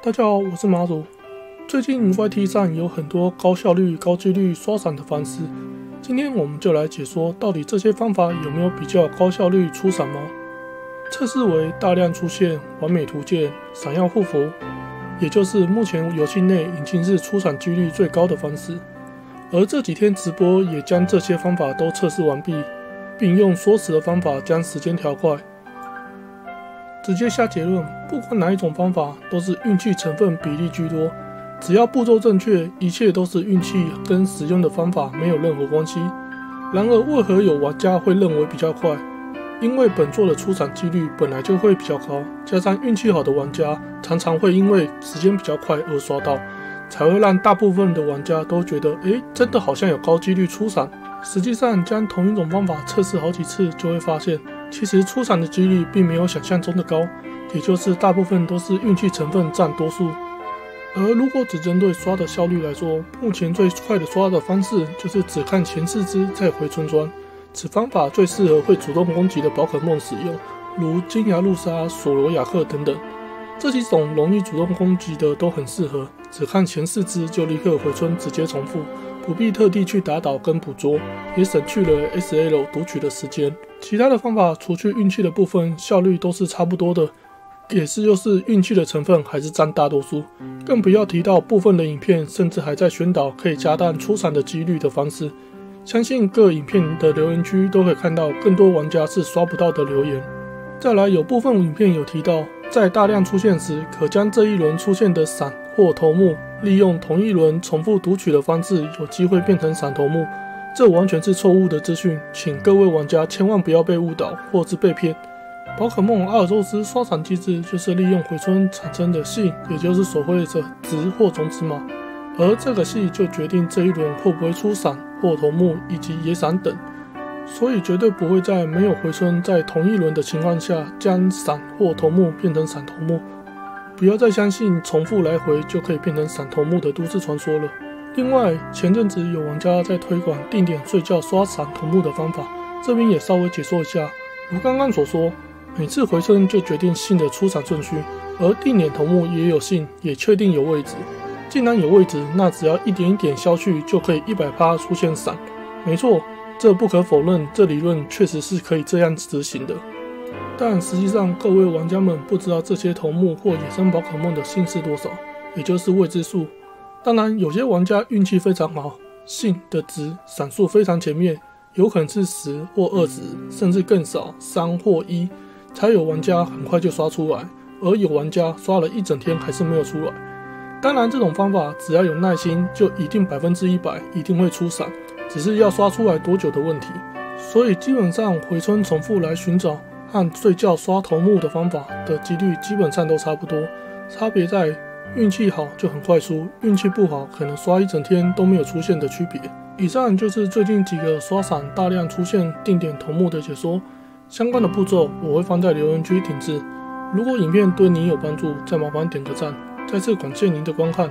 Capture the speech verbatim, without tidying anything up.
大家好，我是马佐。最近 Y T 上有很多高效率、高几率刷闪的方式，今天我们就来解说到底这些方法有没有比较高效率出闪吗？测试为大量出现完美图鉴、闪耀护符，也就是目前游戏内已经是出闪几率最高的方式。而这几天直播也将这些方法都测试完毕，并用缩时的方法将时间调快。 直接下结论，不管哪一种方法，都是运气成分比例居多。只要步骤正确，一切都是运气跟使用的方法没有任何关系。然而，为何有玩家会认为比较快？因为本作的出闪几率本来就会比较高，加上运气好的玩家常常会因为时间比较快而刷到，才会让大部分的玩家都觉得，诶，真的好像有高几率出闪。实际上，将同一种方法测试好几次，就会发现。 其实出闪的几率并没有想象中的高，也就是大部分都是运气成分占多数。而如果只针对刷的效率来说，目前最快的刷的方式就是只看前四只再回村庄，此方法最适合会主动攻击的宝可梦使用，如金牙露莎、索罗亚克等等。这几种容易主动攻击的都很适合，只看前四只就立刻回村直接重复。 不必特地去打倒跟捕捉，也省去了 S L 读取的时间。其他的方法，除去运气的部分，效率都是差不多的，也是就是运气的成分还是占大多数。更不要提到部分的影片甚至还在宣导可以加大出闪的几率的方式。相信各影片的留言区都可以看到更多玩家是刷不到的留言。再来，有部分影片有提到，在大量出现时，可将这一轮出现的闪或头目。 利用同一轮重复读取的方式，有机会变成闪头目，这完全是错误的资讯，请各位玩家千万不要被误导或是被骗。宝可梦阿尔宙斯刷闪机制就是利用回春产生的系，也就是所谓的值或种子码，而这个系就决定这一轮会不会出闪或头目以及野闪等，所以绝对不会在没有回春在同一轮的情况下将闪或头目变成闪头目。 不要再相信重复来回就可以变成闪头目的都市传说了。另外，前阵子有玩家在推广定点睡觉刷闪头目的方法，这边也稍微解说一下。如刚刚所说，每次回升就决定性的出闪顺序，而定点头目也有性，也确定有位置。既然有位置，那只要一点一点消去，就可以 百分之百 出现闪。没错，这不可否认，这理论确实是可以这样执行的。 但实际上，各位玩家们不知道这些头目或野生宝可梦的性是多少，也就是未知数。当然，有些玩家运气非常好，性的值闪数非常前面，有可能是十或二十，甚至更少，三或一，才有玩家很快就刷出来。而有玩家刷了一整天还是没有出来。当然，这种方法只要有耐心，就一定百分之一百一定会出闪，只是要刷出来多久的问题。所以基本上回村重复来寻找。 和睡觉刷头目的方法的几率基本上都差不多，差别在运气好就很快输，运气不好可能刷一整天都没有出现的区别。以上就是最近几个刷闪大量出现定点头目的解说，相关的步骤我会放在留言区顶置。如果影片对你有帮助，再麻烦点个赞。再次感谢您的观看。